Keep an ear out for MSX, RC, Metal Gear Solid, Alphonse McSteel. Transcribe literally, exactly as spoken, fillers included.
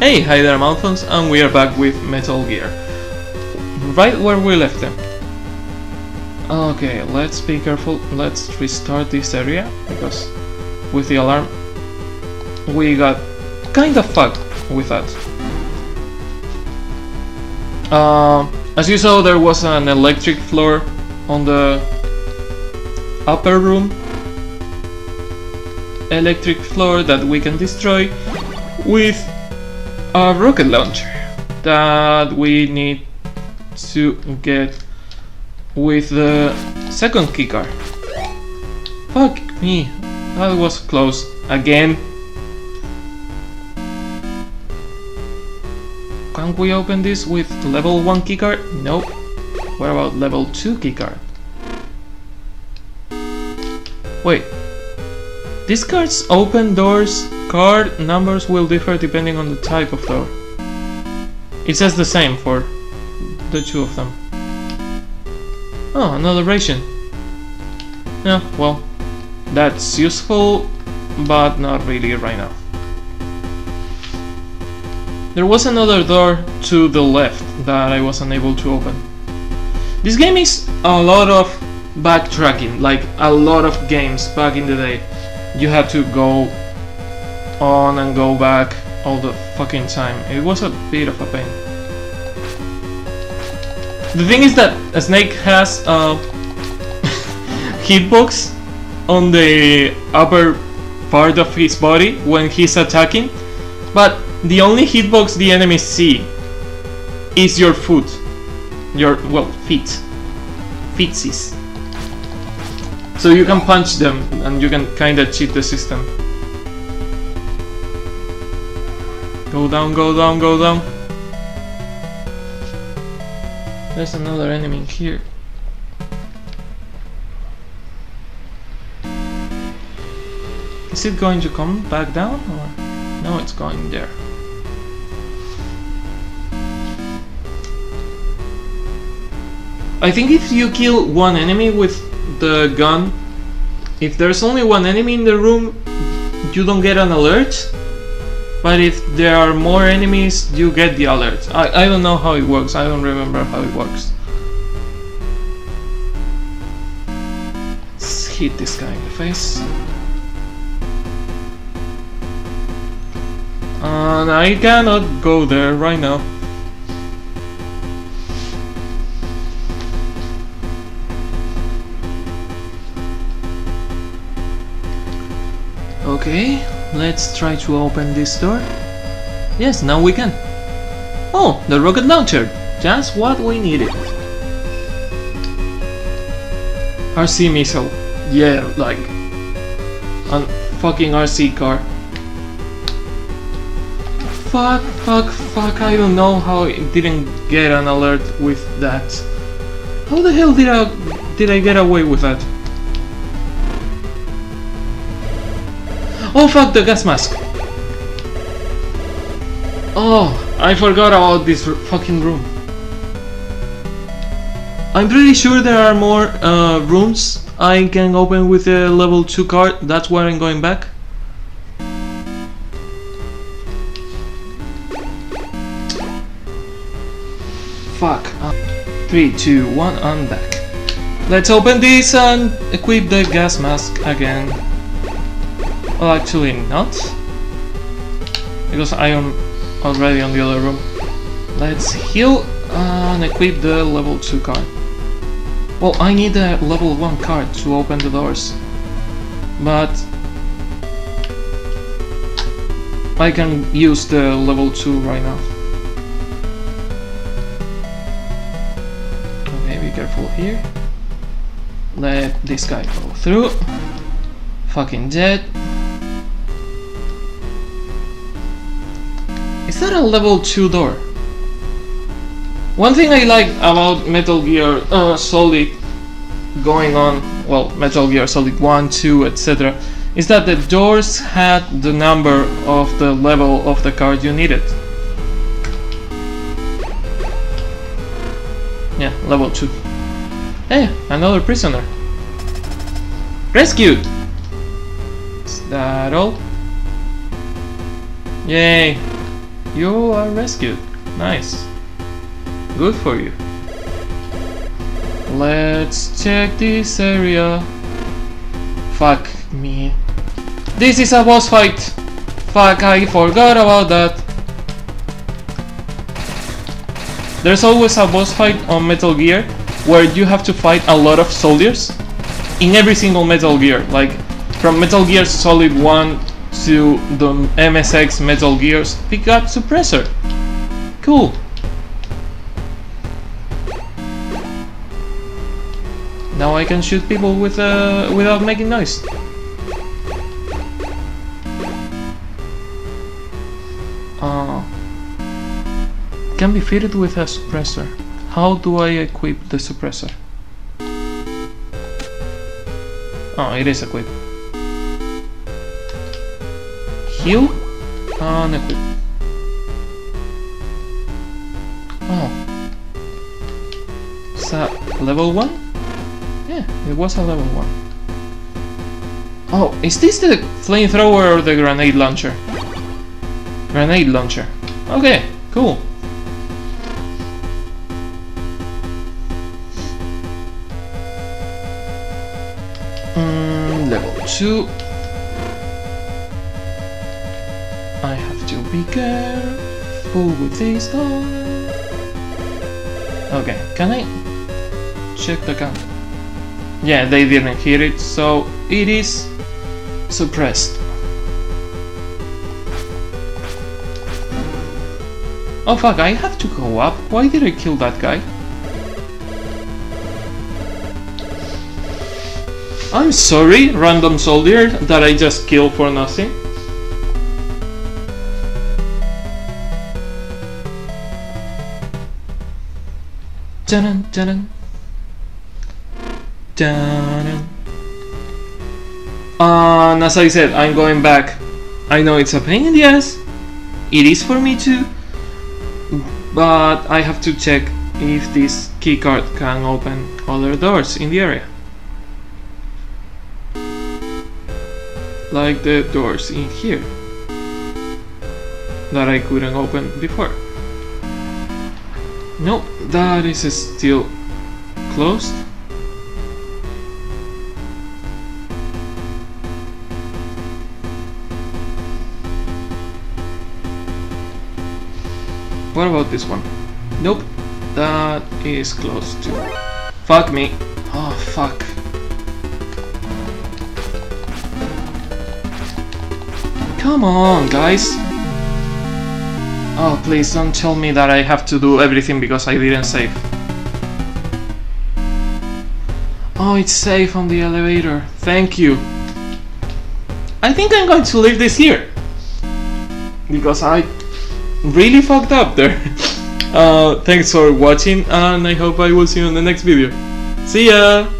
Hey, hi there Malfons, and we are back with Metal Gear. Right where we left them. Okay, let's be careful, let's restart this area, because with the alarm we got kind of fucked with that. Uh, as you saw, there was an electric floor on the upper room. Electric floor that we can destroy with a rocket launcher that we need to get with the second keycard. Fuck me, that was close again. Can we open this with level one keycard? Nope. What about level two keycard? Wait. These cards open doors. Card numbers will differ depending on the type of door. It says the same for the two of them. Oh, another ration. Yeah, well, that's useful, but not really right now. There was another door to the left that I was unable to open. This game is a lot of backtracking, like a lot of games back in the day. You had to go on and go back all the fucking time. It was a bit of a pain. The thing is that a Snake has a hitbox on the upper part of his body when he's attacking, but the only hitbox the enemies see is your foot. Your, well, feet. Feetsies. So you can punch them and you can kinda cheat the system. Go down, go down, go down. There's another enemy here. Is it going to come back down? Or? No, it's going there. I think if you kill one enemy with the gun, if there's only one enemy in the room, you don't get an alert, but if there are more enemies, you get the alert. I, I don't know how it works, I don't remember how it works. Let's hit this guy in the face. And I cannot go there right now. Okay, let's try to open this door. Yes, now we can. Oh, the rocket launcher! Just what we needed. R C missile. Yeah, like a fucking R C car. Fuck, fuck, fuck, I don't know how it didn't get an alert with that. How the hell did I, did I get away with that? Oh fuck, the gas mask! Oh, I forgot about this fucking room. I'm pretty sure there are more uh, rooms I can open with a level two card. That's where I'm going back. Fuck. three, two, one, and back. Let's open this and equip the gas mask again. Well, actually not, because I am already on the other room. Let's heal and equip the level two card. Well, I need a level one card to open the doors, but I can use the level two right now. Okay, be careful here. Let this guy go through. Fucking dead. Is that a level two door? One thing I like about Metal Gear uh, Solid going on, well, Metal Gear Solid one, two, et cetera, is that the doors had the number of the level of the card you needed. Yeah, level two. Hey, another prisoner. Rescued! Is that all? Yay! You are rescued. Nice. Good for you. Let's check this area. Fuck me. This is a boss fight. Fuck, I forgot about that. There's always a boss fight on Metal Gear where you have to fight a lot of soldiers. In every single Metal Gear, like from Metal Gear Solid one to the M S X Metal Gears, pick up Suppressor. Cool. Now I can shoot people with uh, without making noise. Uh, can be fitted with a suppressor. How do I equip the suppressor? Oh, it is equipped. Heal? Unequip. Oh. It's a level one? Yeah, it was a level one. Oh, is this the flamethrower or the grenade launcher? Grenade launcher. Okay, cool. Level two. I have to be careful with this door. Okay, can I check the gun? Yeah, they didn't hear it, so it is suppressed. Oh fuck, I have to go up. Why did I kill that guy? I'm sorry, random soldier that I just killed for nothing. Dun dun dun. And as I said, I'm going back. I know it's a pain in the ass. It is for me too. But I have to check if this keycard can open other doors in the area. Like the doors in here that I couldn't open before. Nope, that is still closed. What about this one? Nope, that is closed too. Fuck me. Oh fuck. Come on, guys! Oh, please don't tell me that I have to do everything because I didn't save. Oh, it's safe on the elevator. Thank you. I think I'm going to leave this here. Because I really fucked up there. Uh, thanks for watching, and I hope I will see you in the next video. See ya!